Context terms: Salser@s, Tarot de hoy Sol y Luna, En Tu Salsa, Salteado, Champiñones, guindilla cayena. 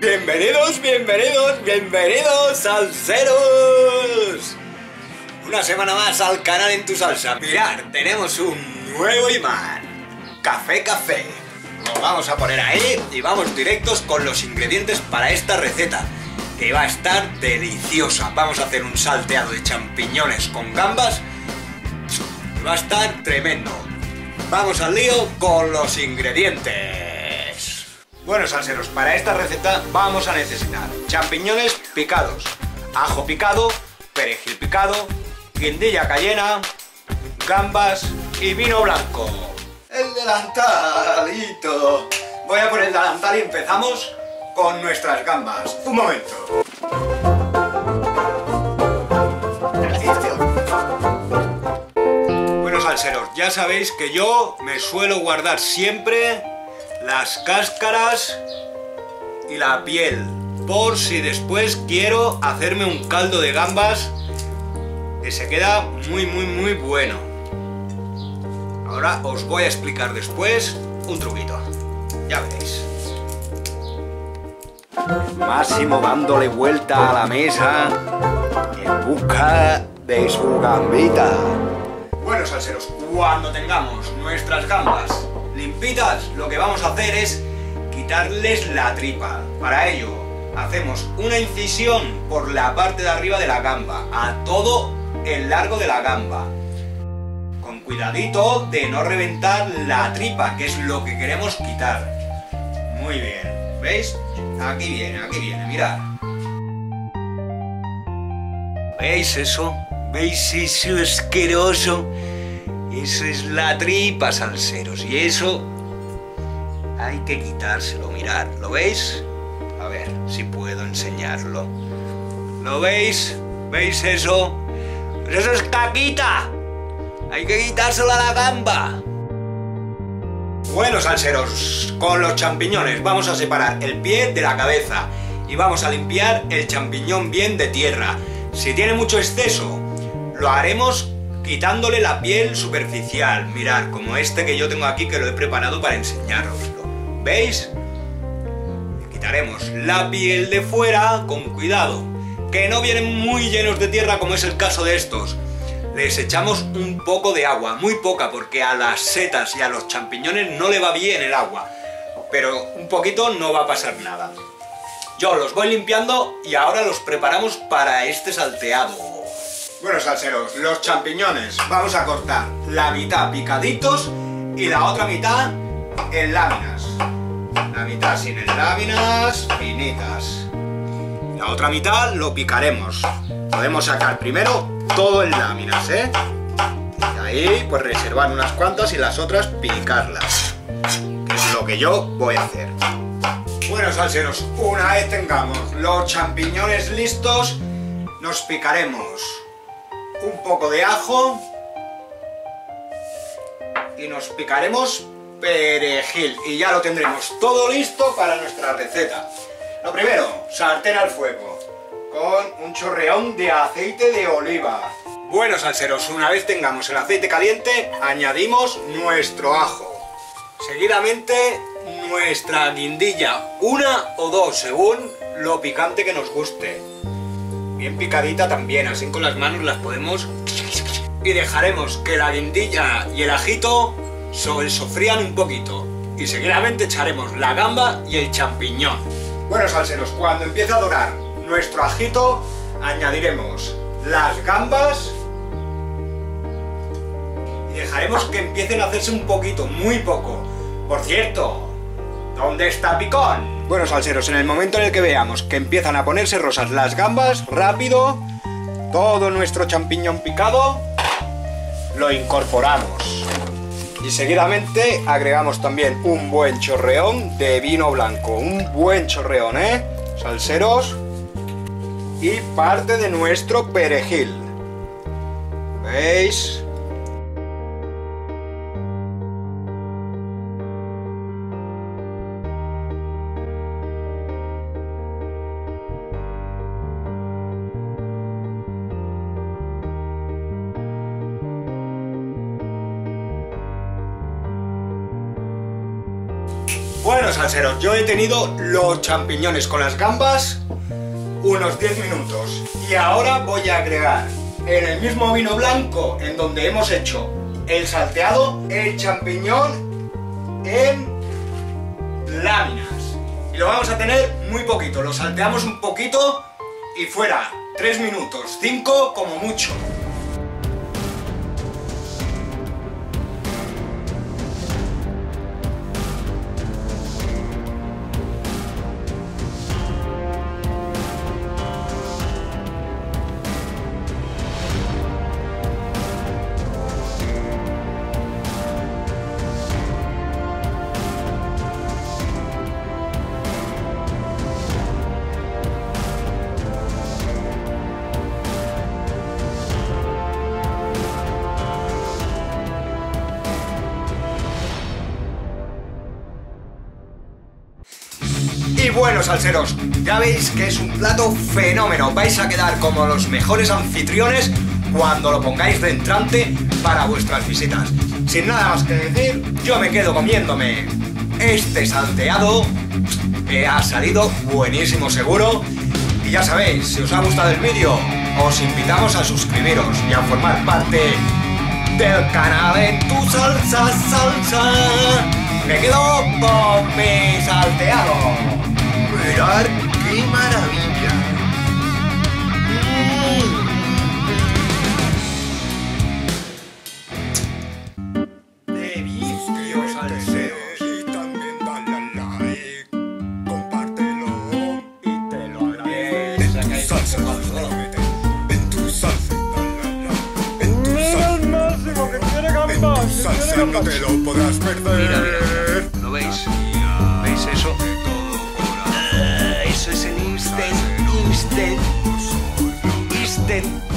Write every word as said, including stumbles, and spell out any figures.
Bienvenidos, bienvenidos, bienvenidos, salseros. Una semana más al canal En Tu Salsa. Mirad, tenemos un nuevo imán. Café, café. Lo vamos a poner ahí y vamos directos con los ingredientes para esta receta, que va a estar deliciosa. Vamos a hacer un salteado de champiñones con gambas. Va a estar tremendo. Vamos al lío con los ingredientes. Bueno, salseros, para esta receta vamos a necesitar champiñones picados, ajo picado, perejil picado, guindilla cayena, gambas y vino blanco. El delantalito. Voy a por el delantal y empezamos con nuestras gambas. Un momento. Bueno, salseros, ya sabéis que yo me suelo guardar siempre las cáscaras y la piel, por si después quiero hacerme un caldo de gambas, que se queda muy muy muy bueno. Ahora os voy a explicar después un truquito, ya veréis. Máximo dándole vuelta a la mesa en busca de su gambita. Bueno, salseros, cuando tengamos nuestras gambas limpitas, lo que vamos a hacer es quitarles la tripa. Para ello hacemos una incisión por la parte de arriba de la gamba, a todo el largo de la gamba, con cuidadito de no reventar la tripa, que es lo que queremos quitar. Muy bien, ¿veis? Aquí viene, aquí viene, mirad. ¿Veis eso? ¿Veis eso asqueroso? Esa es la tripa, salseros, y eso hay que quitárselo. Mirad, ¿lo veis? A ver si puedo enseñarlo. ¿Lo veis? ¿Veis eso? ¡Pues eso es caquita! Hay que quitárselo a la gamba. Bueno, salseros, con los champiñones vamos a separar el pie de la cabeza y vamos a limpiar el champiñón bien de tierra. Si tiene mucho exceso, lo haremos quitándole la piel superficial. Mirad, como este que yo tengo aquí, que lo he preparado para enseñároslo. ¿Veis? Le quitaremos la piel de fuera con cuidado, que no vienen muy llenos de tierra, como es el caso de estos. Les echamos un poco de agua, muy poca, porque a las setas y a los champiñones no le va bien el agua, pero un poquito no va a pasar nada. Yo los voy limpiando y ahora los preparamos para este salteado. Bueno, salseros, los champiñones vamos a cortar la mitad picaditos y la otra mitad en láminas. La mitad sin en láminas finitas. La otra mitad lo picaremos. Podemos sacar primero todo en láminas, ¿eh? Y ahí pues reservar unas cuantas y las otras picarlas, que es lo que yo voy a hacer. Bueno, salseros, una vez tengamos los champiñones listos, nos picaremos un poco de ajo y nos picaremos perejil, y ya lo tendremos todo listo para nuestra receta. Lo primero, sartén al fuego con un chorreón de aceite de oliva. Bueno, salseros, una vez tengamos el aceite caliente, añadimos nuestro ajo, seguidamente nuestra guindilla, una o dos según lo picante que nos guste. Bien picadita también, así con las manos las podemos, y dejaremos que la guindilla y el ajito se sofrían un poquito, y seguidamente echaremos la gamba y el champiñón. Bueno, salseros, cuando empiece a dorar nuestro ajito, añadiremos las gambas y dejaremos que empiecen a hacerse un poquito, muy poco. Por cierto, ¿dónde está Picón? Bueno, salseros, en el momento en el que veamos que empiezan a ponerse rosas las gambas, rápido, todo nuestro champiñón picado lo incorporamos. Y seguidamente agregamos también un buen chorreón de vino blanco, un buen chorreón, ¿eh? Salseros, y parte de nuestro perejil. ¿Veis? Bueno, salseros, yo he tenido los champiñones con las gambas unos diez minutos. Y ahora voy a agregar en el mismo vino blanco en donde hemos hecho el salteado, el champiñón en láminas. Y lo vamos a tener muy poquito, lo salteamos un poquito y fuera. tres minutos, cinco como mucho. Y bueno, salseros, ya veis que es un plato fenómeno. Vais a quedar como los mejores anfitriones cuando lo pongáis de entrante para vuestras visitas. Sin nada más que decir, yo me quedo comiéndome este salteado, que ha salido buenísimo seguro. Y ya sabéis, si os ha gustado el vídeo, os invitamos a suscribiros y a formar parte del canal En Tu Salsa, salsa. Me quedo con mi salteado. Mirad qué maravilla. Mm. Delicioso, salseros. Y también dale like, compártelo y te lo agradezco. En tu salsa, en tu salsa, en tu salsa. Mira el máximo que tiene gambas. En tu salsa no te lo podrás perder. Mira, mira, ¿lo veis? ¿Veis eso? Eso es el instant, instant, instant.